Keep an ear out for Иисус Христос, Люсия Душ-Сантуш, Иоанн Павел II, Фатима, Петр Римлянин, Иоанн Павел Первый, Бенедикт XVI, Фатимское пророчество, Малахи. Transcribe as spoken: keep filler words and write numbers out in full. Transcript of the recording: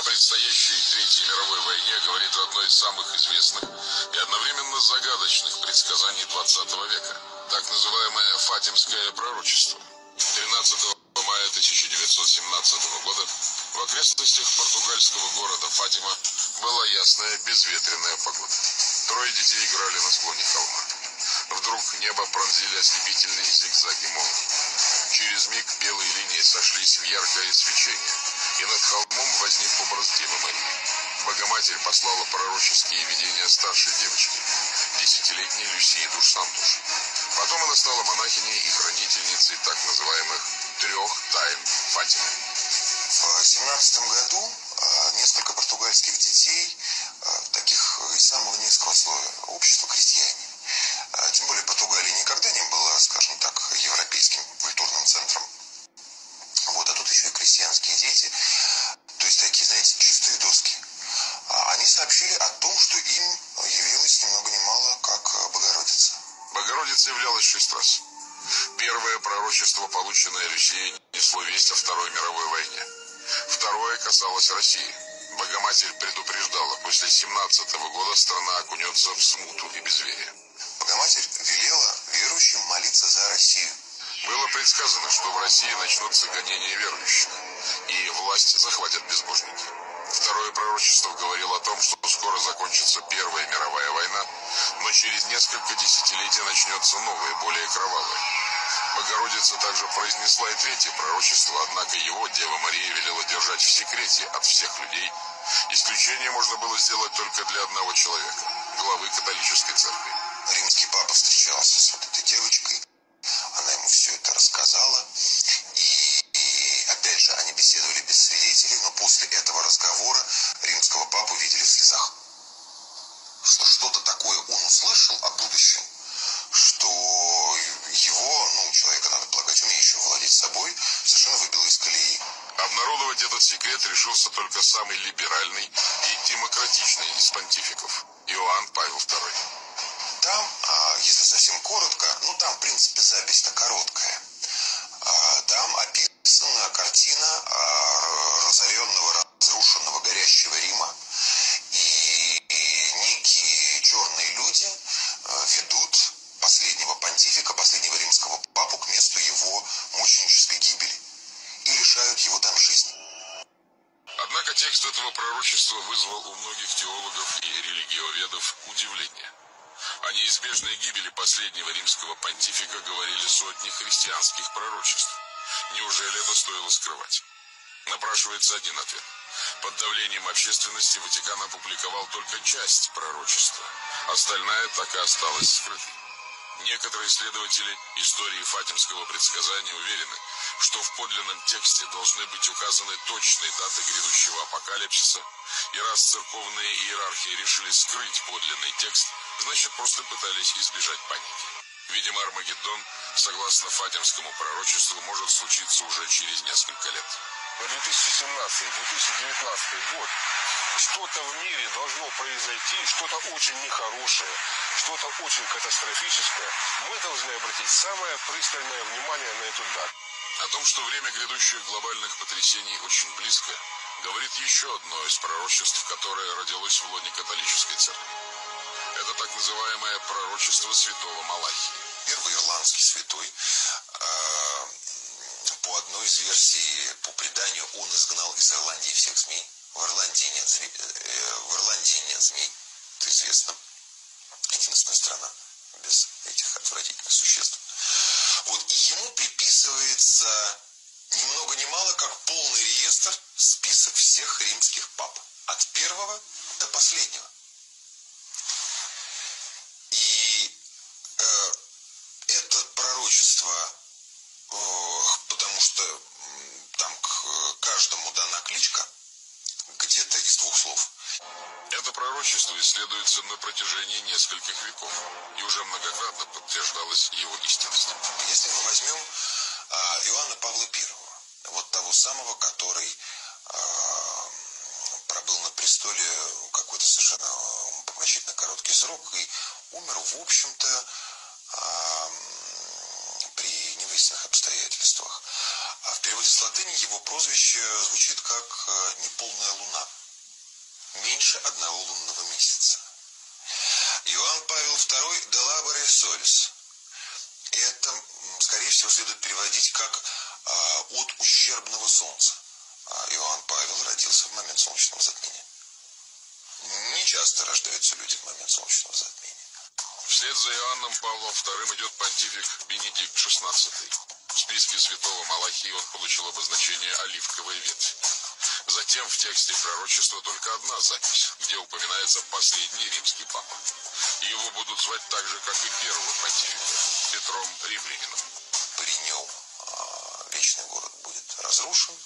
о предстоящей Третьей мировой войне говорит одно из самых известных и одновременно загадочных предсказаний двадцатого века, так называемое Фатимское пророчество. тринадцатого мая тысяча девятьсот семнадцатого года в окрестностях португальского города Фатима была ясная безветренная погода. Трое детей играли на склоне холма. Вдруг небо пронзили ослепительные зигзаги молний. Через миг белые линии сошлись в яркое свечение, и над холмом возник образ Девы Марии. Богоматерь послала пророческие видения старшей девочки, десятилетней Люсии Душ-Сантуш. Потом она стала монахиней и хранительницей так называемых трех тайн Фатимы. В семнадцатом году несколько португальских детей, таких из самого низкого слоя общества, крестьяне, тем более Португалия никогда не была, скажем так, европейским культурным центром. Вот, а тут еще и крестьянские дети, то есть такие, знаете, чистые доски. Они сообщили о том, что им явилось ни много ни мало как Богородица. Богородица являлась шесть раз. Первое пророчество, полученное Люсией, несло весть о Второй мировой войне. Второе касалось России. Богоматерь предупреждала, после семнадцатого года страна окунется в смуту и безверие. Богоматерь велела верующим молиться за Россию. Было предсказано, что в России начнутся гонения верующих, и власть захватят безбожники. Второе пророчество говорило о том, что скоро закончится Первая мировая война, но через несколько десятилетий начнется новая, более кровавая. Богородица также произнесла и третье пророчество, однако его Дева Мария велела держать в секрете от всех людей. Исключение можно было сделать только для одного человека, главы католической церкви. Римский папа встречался с вот этой девочкой, она ему все это рассказала, и, и опять же они беседовали без свидетелей, но после этого разговора римского папу видели в слезах, что что-то такое он услышал о будущем, что его, ну, человека, надо полагать, умеющего владеть собой, совершенно выбило из колеи. Обнародовать этот секрет решился только самый либеральный и демократичный из понтификов – Иоанн Павел второй. Там, если совсем коротко, ну там, в принципе, запись-то короткая, там описана картина разоренного, разрушенного, горящего Рима. И, и некие черные люди ведут последнего понтифика, последнего римского папу к месту его мученической гибели и лишают его там жизни. Однако текст этого пророчества вызвал у многих теологов и религиоведов удивление. О неизбежной гибели последнего римского понтифика говорили сотни христианских пророчеств. Неужели это стоило скрывать? Напрашивается один ответ. Под давлением общественности Ватикан опубликовал только часть пророчества. Остальная так и осталась скрытой. Некоторые исследователи истории Фатимского предсказания уверены, что в подлинном тексте должны быть указаны точные даты грядущего апокалипсиса, и раз церковные иерархии решили скрыть подлинный текст, значит, просто пытались избежать паники. Видимо, Армагеддон, согласно Фатимскому пророчеству, может случиться уже через несколько лет. две тысячи семнадцатый — две тысячи девятнадцатый год. Что-то в мире должно произойти, что-то очень нехорошее, что-то очень катастрофическое. Мы должны обратить самое пристальное внимание на эту дату. О том, что время грядущих глобальных потрясений очень близко, говорит еще одно из пророчеств, которое родилось в лоне католической церкви. Это так называемое пророчество святого Малахи. Первый ирландский святой, э, по одной из версий, по преданию, он изгнал из Ирландии всех змей. В Ирландии нет змей, э, в Ирландии нет змей, это известно. Единственная страна без этих отвратительных существ. Вот, и ему приписывается ни много ни мало, как полный реестр, список всех римских пап. От первого до последнего. И э, это пророчество, э, потому что там к каждому дана кличка, где-то из двух слов. Это пророчество исследуется на протяжении нескольких веков и уже многократно подтверждалась его истинность. Если мы возьмем а, Иоанна Павла Первого, вот того самого, который а, пробыл на престоле какой-то совершенно помрачительно короткий срок и умер, в общем-то, а, при невыясненных обстоятельствах. А в переводе с латыни его прозвище звучит как «неполная луна». меньше одного лунного месяца. Иоанн Павел второй де лаборе сорис. И это, скорее всего, следует переводить как а, «от ущербного солнца». А Иоанн Павел родился в момент солнечного затмения. Не часто рождаются люди в момент солнечного затмения. Вслед за Иоанном Павлом вторым идет понтифик Бенедикт шестнадцатый. В списке святого Малахии он получил обозначение «оливковая ветвь». Затем в тексте пророчества только одна запись, где упоминается последний римский папа. Его будут звать так же, как и первого понтифика, Петром Римлянином. При нем а, вечный город будет разрушен.